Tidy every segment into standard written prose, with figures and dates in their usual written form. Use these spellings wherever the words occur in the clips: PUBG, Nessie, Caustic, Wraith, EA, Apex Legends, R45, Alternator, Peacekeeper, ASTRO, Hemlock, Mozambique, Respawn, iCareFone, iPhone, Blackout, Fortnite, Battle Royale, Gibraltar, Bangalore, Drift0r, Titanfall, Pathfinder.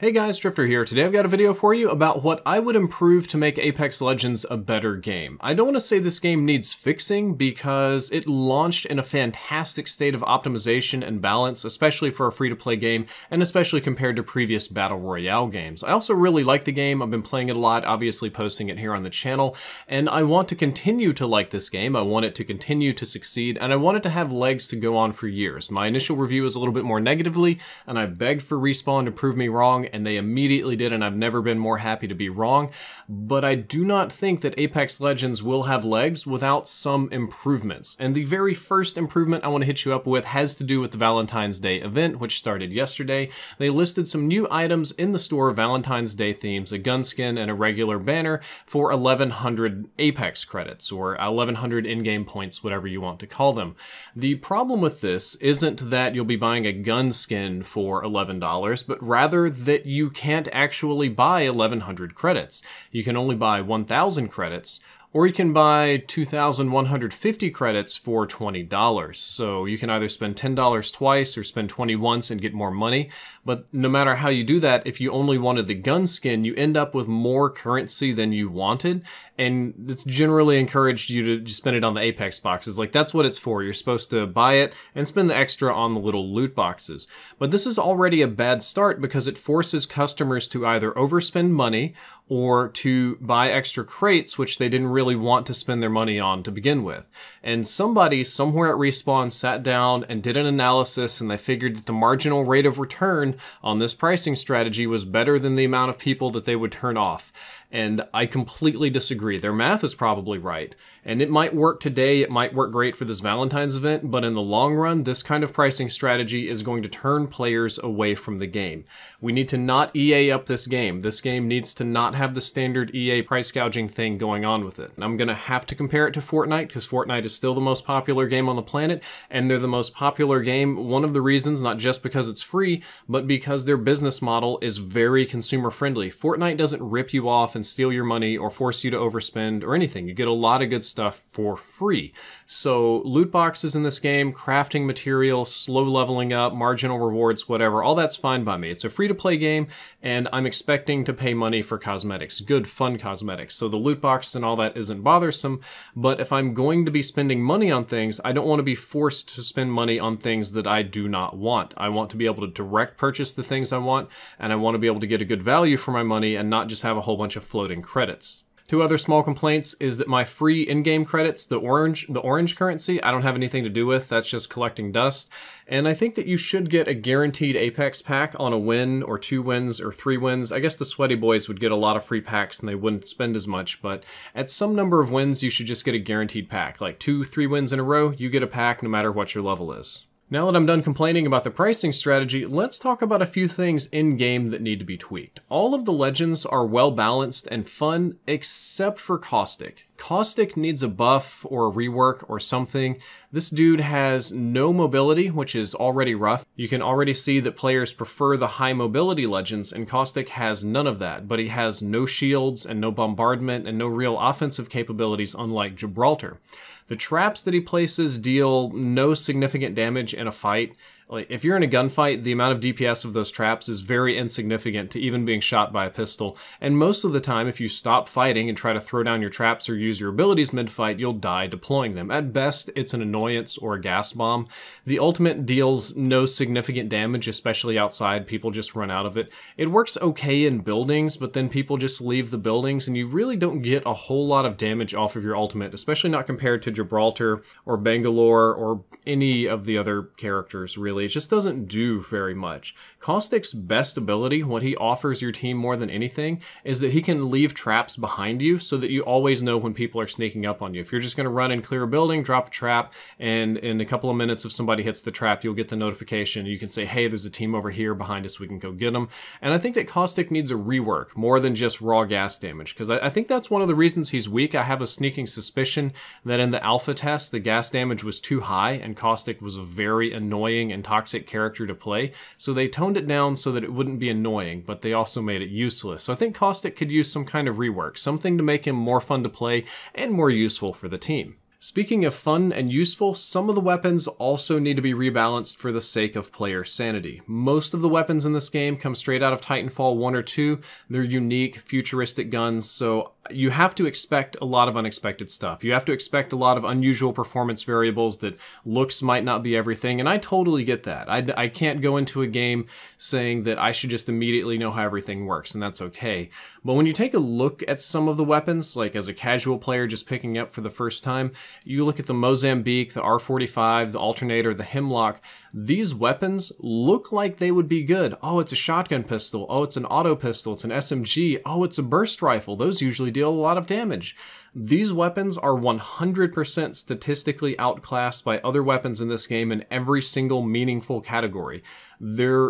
Hey guys, Drift0r here. Today I've got a video for you about what I would improve to make Apex Legends a better game. I don't want to say this game needs fixing because it launched in a fantastic state of optimization and balance, especially for a free-to-play game and especially compared to previous Battle Royale games. I also really like the game. I've been playing it a lot, obviously posting it here on the channel, and I want to continue to like this game. I want it to continue to succeed, and I want it to have legs to go on for years. My initial review was a little bit more negatively, and I begged for Respawn to prove me wrong, and they immediately did, and I've never been more happy to be wrong. But I do not think that Apex Legends will have legs without some improvements. And the very first improvement I want to hit you up with has to do with the Valentine's Day event, which started yesterday. They listed some new items in the store, Valentine's Day themes, a gun skin and a regular banner for 1,100 Apex credits, or 1,100 in-game points, whatever you want to call them. The problem with this isn't that you'll be buying a gun skin for $11, but rather that you can't actually buy 1,100 credits. You can only buy 1,000 credits, or you can buy 2,150 credits for $20. So you can either spend $10 twice or spend 20 once and get more money. But no matter how you do that, if you only wanted the gun skin, you end up with more currency than you wanted. And it's generally encouraged you to spend it on the Apex boxes. Like, that's what it's for. You're supposed to buy it and spend the extra on the little loot boxes. But this is already a bad start because it forces customers to either overspend money or to buy extra crates, which they didn't really want to spend their money on to begin with. And somebody somewhere at Respawn sat down and did an analysis, and they figured that the marginal rate of return on this pricing strategy was better than the amount of people that they would turn off. And I completely disagree. Their math is probably right. And it might work today, it might work great for this Valentine's event, but in the long run, this kind of pricing strategy is going to turn players away from the game. We need to not EA up this game. This game needs to not have the standard EA price gouging thing going on with it. And I'm gonna have to compare it to Fortnite because Fortnite is still the most popular game on the planet, and they're the most popular game, one of the reasons, not just because it's free, but because their business model is very consumer friendly. Fortnite doesn't rip you off and steal your money or force you to overspend or anything. You get a lot of good stuff for free. So loot boxes in this game, crafting material, slow leveling up, marginal rewards, whatever, all that's fine by me. It's a free-to-play game, and I'm expecting to pay money for cosmetics, good fun cosmetics. So the loot box and all that isn't bothersome, but if I'm going to be spending money on things, I don't want to be forced to spend money on things that I do not want. I want to be able to direct purchase the things I want, and I want to be able to get a good value for my money and not just have a whole bunch of floating credits. Two other small complaints is that my free in-game credits, the orange currency, I don't have anything to do with. That's just collecting dust. And I think that you should get a guaranteed Apex pack on a win or 2 wins or 3 wins. I guess the sweaty boys would get a lot of free packs and they wouldn't spend as much, but at some number of wins, you should just get a guaranteed pack. Like 2, 3 wins in a row, you get a pack no matter what your level is. Now that I'm done complaining about the pricing strategy, let's talk about a few things in-game that need to be tweaked. All of the legends are well-balanced and fun, except for Caustic. Caustic needs a buff or a rework or something. This dude has no mobility, which is already rough. You can already see that players prefer the high mobility legends, and Caustic has none of that, but he has no shields and no bombardment and no real offensive capabilities, unlike Gibraltar. The traps that he places deal no significant damage in a fight. Like, if you're in a gunfight, the amount of DPS of those traps is very insignificant to even being shot by a pistol. And most of the time, if you stop fighting and try to throw down your traps or use your abilities mid-fight, you'll die deploying them. At best, it's an annoyance or a gas bomb. The ultimate deals no significant damage, especially outside. People just run out of it. It works okay in buildings, but then people just leave the buildings, and you really don't get a whole lot of damage off of your ultimate, especially not compared to Gibraltar or Bangalore or any of the other characters, really. It just doesn't do very much. Caustic's best ability, what he offers your team more than anything, is that he can leave traps behind you so that you always know when people are sneaking up on you. If you're just going to run and clear a building, drop a trap, and in a couple of minutes if somebody hits the trap, you'll get the notification. You can say, hey, there's a team over here behind us, we can go get them. And I think that Caustic needs a rework more than just raw gas damage, because I think that's one of the reasons he's weak. I have a sneaking suspicion that in the alpha test, the gas damage was too high, and Caustic was a very annoying and toxic character to play, so they toned it down so that it wouldn't be annoying, but they also made it useless. So I think Caustic could use some kind of rework, something to make him more fun to play and more useful for the team. Speaking of fun and useful, some of the weapons also need to be rebalanced for the sake of player sanity. Most of the weapons in this game come straight out of Titanfall 1 or 2. They're unique, futuristic guns, so you have to expect a lot of unexpected stuff. You have to expect a lot of unusual performance variables that looks might not be everything, and I totally get that. I can't go into a game saying that I should just immediately know how everything works, and that's okay. But when you take a look at some of the weapons, like as a casual player just picking up for the first time, you look at the Mozambique, the R45, the Alternator, the Hemlock, these weapons look like they would be good. Oh, it's a shotgun pistol. Oh, it's an auto pistol. It's an SMG. Oh, it's a burst rifle. Those usually do deal a lot of damage. These weapons are 100% statistically outclassed by other weapons in this game in every single meaningful category. In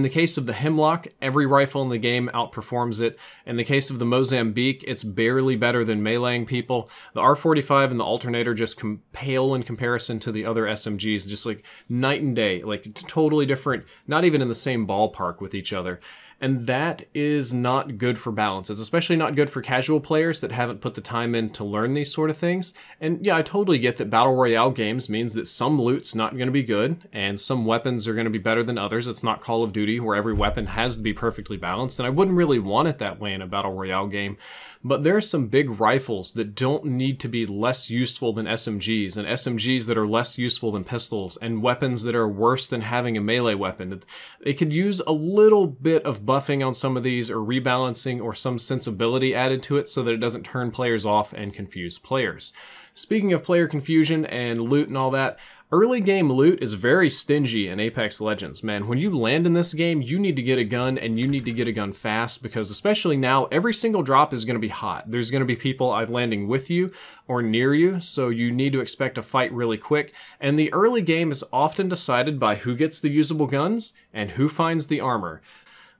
the case of the Hemlock, every rifle in the game outperforms it. In the case of the Mozambique, it's barely better than meleeing people. The R45 and the Alternator just pale in comparison to the other SMGs, just like night and day, like totally different, not even in the same ballpark with each other. And that is not good for balance. It's especially not good for casual players that haven't put the time in to learn these sort of things. And yeah, I totally get that Battle Royale games means that some loot's not going to be good, and some weapons are going to be better than others. It's not Call of Duty, where every weapon has to be perfectly balanced, and I wouldn't really want it that way in a Battle Royale game. But there are some big rifles that don't need to be less useful than SMGs, and SMGs that are less useful than pistols, and weapons that are worse than having a melee weapon. They could use a little bit of buffing on some of these, or rebalancing, or some sensibility added to it so that it doesn't turn players off and confuse players. Speaking of player confusion and loot and all that, early game loot is very stingy in Apex Legends, man. When you land in this game, you need to get a gun, and you need to get a gun fast, because especially now, every single drop is going to be hot. There's going to be people landing with you or near you, so you need to expect a fight really quick, and the early game is often decided by who gets the usable guns and who finds the armor.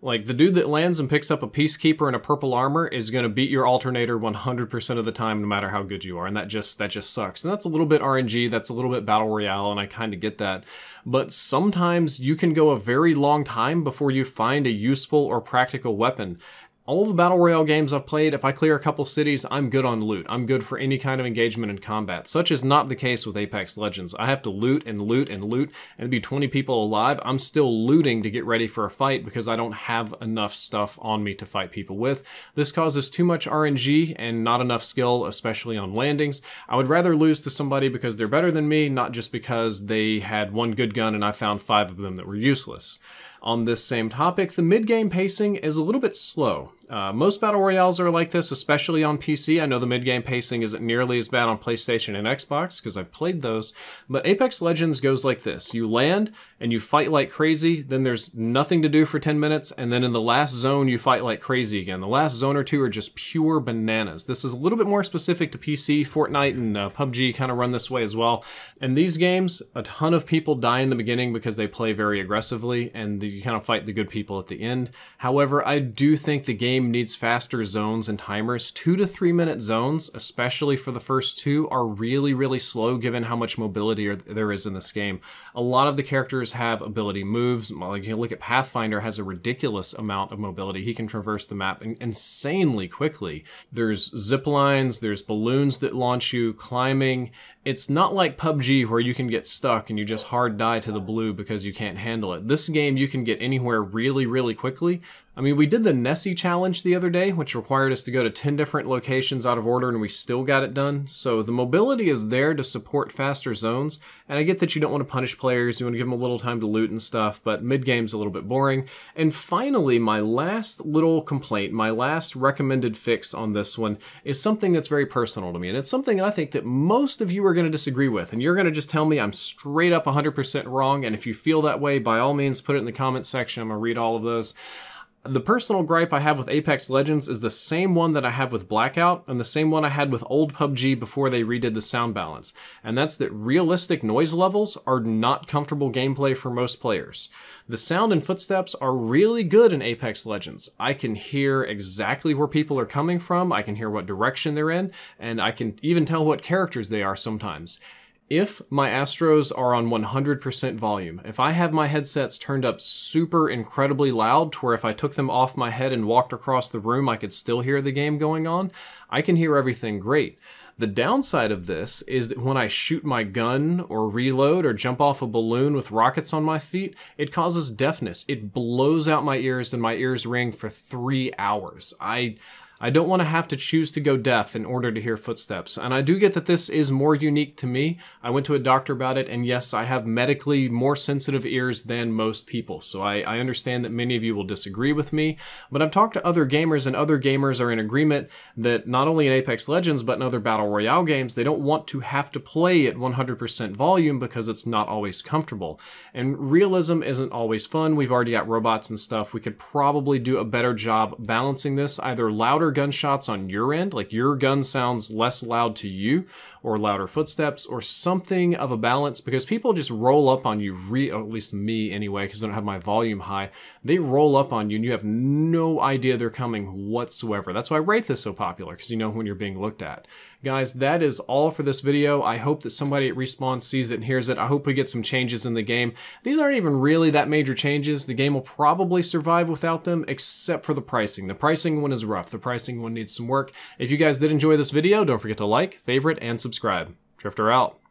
Like, the dude that lands and picks up a Peacekeeper and a purple armor is going to beat your Alternator 100% of the time, no matter how good you are, and that just sucks. And that's a little bit RNG, that's a little bit Battle Royale, and I kind of get that. But sometimes you can go a very long time before you find a useful or practical weapon. All the Battle Royale games I've played, if I clear a couple cities, I'm good on loot. I'm good for any kind of engagement in combat. Such is not the case with Apex Legends. I have to loot and loot and loot, and be 20 people alive. I'm still looting to get ready for a fight because I don't have enough stuff on me to fight people with. This causes too much RNG and not enough skill, especially on landings. I would rather lose to somebody because they're better than me, not just because they had one good gun and I found 5 of them that were useless. On this same topic, the mid-game pacing is a little bit slow. Most Battle Royales are like this, especially on PC. I know the mid-game pacing isn't nearly as bad on PlayStation and Xbox, because I've played those, but Apex Legends goes like this. You land, and you fight like crazy, then there's nothing to do for 10 minutes, and then in the last zone, you fight like crazy again. The last zone or two are just pure bananas. This is a little bit more specific to PC. Fortnite and PUBG kind of run this way as well. In these games, a ton of people die in the beginning because they play very aggressively, and you kind of fight the good people at the end. However, I do think the game needs faster zones and timers. 2 to 3 minute zones, especially for the first two, are really, really slow given how much mobility there is in this game. A lot of the characters have ability moves. Like, you look at Pathfinder, has a ridiculous amount of mobility. He can traverse the map insanely quickly. There's zip lines, there's balloons that launch you, climbing. It's not like PUBG where you can get stuck and you just hard die to the blue because you can't handle it. This game, you can get anywhere really, really quickly. I mean, we did the Nessie challenge the other day, which required us to go to 10 different locations out of order, and we still got it done. So the mobility is there to support faster zones, and I get that you don't want to punish players, you want to give them a little time to loot and stuff, but mid-game's a little bit boring. And finally, my last little complaint, my last recommended fix on this one, is something that's very personal to me, and it's something I think that most of you are going to disagree with, and you're going to just tell me I'm straight up 100% wrong, and if you feel that way, by all means, put it in the comments section. I'm going to read all of those. The personal gripe I have with Apex Legends is the same one that I have with Blackout, and the same one I had with old PUBG before they redid the sound balance, and that's that realistic noise levels are not comfortable gameplay for most players. The sound and footsteps are really good in Apex Legends. I can hear exactly where people are coming from, I can hear what direction they're in, and I can even tell what characters they are sometimes. If my Astros are on 100% volume, if I have my headsets turned up super incredibly loud to where if I took them off my head and walked across the room, I could still hear the game going on, I can hear everything great. The downside of this is that when I shoot my gun or reload or jump off a balloon with rockets on my feet, it causes deafness. It blows out my ears and my ears ring for 3 hours. I don't want to have to choose to go deaf in order to hear footsteps. And I do get that this is more unique to me. I went to a doctor about it, and yes, I have medically more sensitive ears than most people. So I understand that many of you will disagree with me, but I've talked to other gamers, and other gamers are in agreement that not only in Apex Legends, but in other Battle Royale games, they don't want to have to play at 100% volume because it's not always comfortable. And realism isn't always fun. We've already got robots and stuff. We could probably do a better job balancing this, either louder gunshots on your end, like your gun sounds less loud to you, or louder footsteps, or something of a balance, because people just roll up on you, or at least me anyway, because I don't have my volume high. They roll up on you and you have no idea they're coming whatsoever. That's why Wraith is so popular, because you know when you're being looked at. Guys, that is all for this video. I hope that somebody at Respawn sees it and hears it. I hope we get some changes in the game. These aren't even really that major changes. The game will probably survive without them, except for the pricing. The pricing one is rough. The pricing one needs some work. If you guys did enjoy this video, don't forget to like, favorite, and subscribe. Drift0r out.